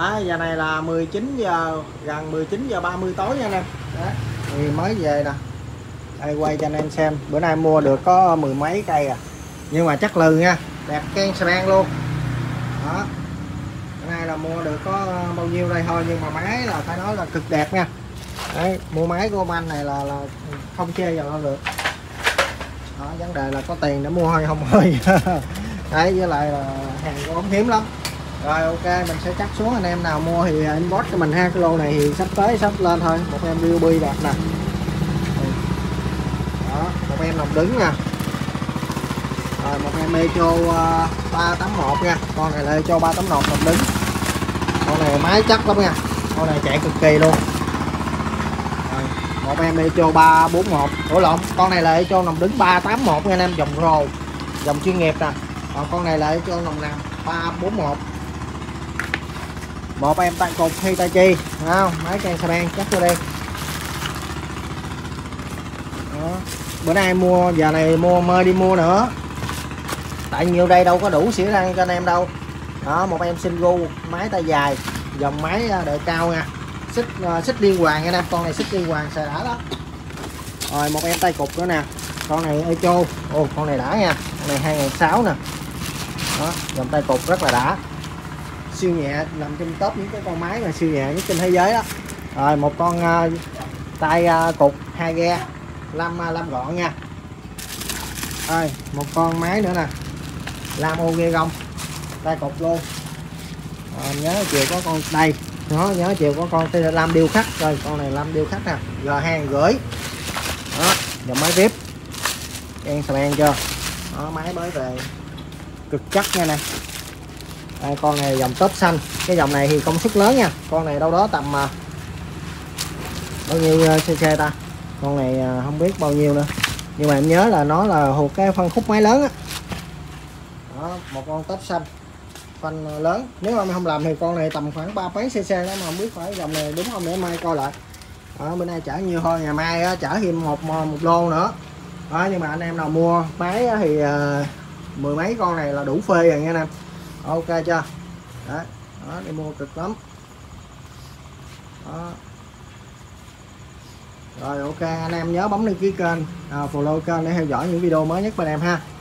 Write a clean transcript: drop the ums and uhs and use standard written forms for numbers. À, giờ này là 19 giờ, gần 19 giờ 30 tối nha anh em. Thì mới về nè. Đây quay cho anh em xem, bữa nay mua được có mười mấy cây à. Nhưng mà chắc lừ nha, đẹp keng sang luôn. Đó. Bữa nay là mua được có bao nhiêu đây thôi, nhưng mà máy là phải nói là cực đẹp nha. Đấy, mua máy của ông anh này là không chê vào đâu được. Đó, vấn đề là có tiền để mua hay không thôi. Đấy, với lại là hàng cũng không hiếm lắm. Rồi ok, mình sẽ cắt xuống, anh em nào mua thì inbox cho mình ha. Cái lô này thì sắp tới sắp lên thôi. Một em BOB đẹp nè. Đó, một em nồng đứng nha. Rồi một em Metro 381 nha. Con này là Metro 381 nồng đứng. Con này máy chắc lắm nha. Con này chạy cực kỳ luôn. Rồi, một em Metro 341. Ủa lộn, con này là Metro nồng đứng 381 nha anh em, dòng rồ, dòng chuyên nghiệp nè. Còn con này là Metro nồng nào 341. Một em tay cục Hitachi, không? Máy trang xe ben chắc vô đi. Đó. Bữa nay mua giờ này mua mơ đi mua nữa. Tại nhiều đây đâu có đủ xỉa răng cho anh em đâu. Đó, một em Shingo máy tay dài, dòng máy đời cao nha. Xích liên hoàn nha anh em, con này xích liên hoàn xài đã đó. Rồi một em tay cục nữa nè. Con này Echo. Ồ, con này đã nha. Con này 2006 nè. Đó, dòng tay cục rất là đã, siêu nhẹ, nằm trên top những cái con máy mà siêu nhẹ nhất trên thế giới đó. Rồi một con tay cục 2 ghe 5 gọn nha. Rồi một con máy nữa nè, làm ô ghe gông tay cục luôn. Rồi, nhớ chiều có con đây nó, nhớ chiều có con làm điêu khắc. Rồi con này làm điêu khắc nè, G250. Đó, dòng máy tiếp em xà bèn chưa. Đó, máy mới về cực chắc nha nè. Đây, con này dòng top xanh, cái dòng này thì công suất lớn nha. Con này đâu đó tầm bao nhiêu cc ta, con này không biết bao nhiêu nữa, nhưng mà em nhớ là nó là thuộc cái phân khúc máy lớn á. Đó. Đó, một con top xanh phân lớn, nếu em không làm thì con này tầm khoảng 3 mấy cc đó, mà không biết phải dòng này đúng không, để mai coi lại. Ở bên đây chở nhiều thôi, ngày mai á, chở thêm một lô nữa. Đó, nhưng mà anh em nào mua máy á, thì mười mấy con này là đủ phê rồi nha anh em. Ok chưa? Đấy, đó, đi mua cực lắm. Đó. Rồi ok, anh em nhớ bấm đăng ký kênh, follow kênh để theo dõi những video mới nhất bên em ha.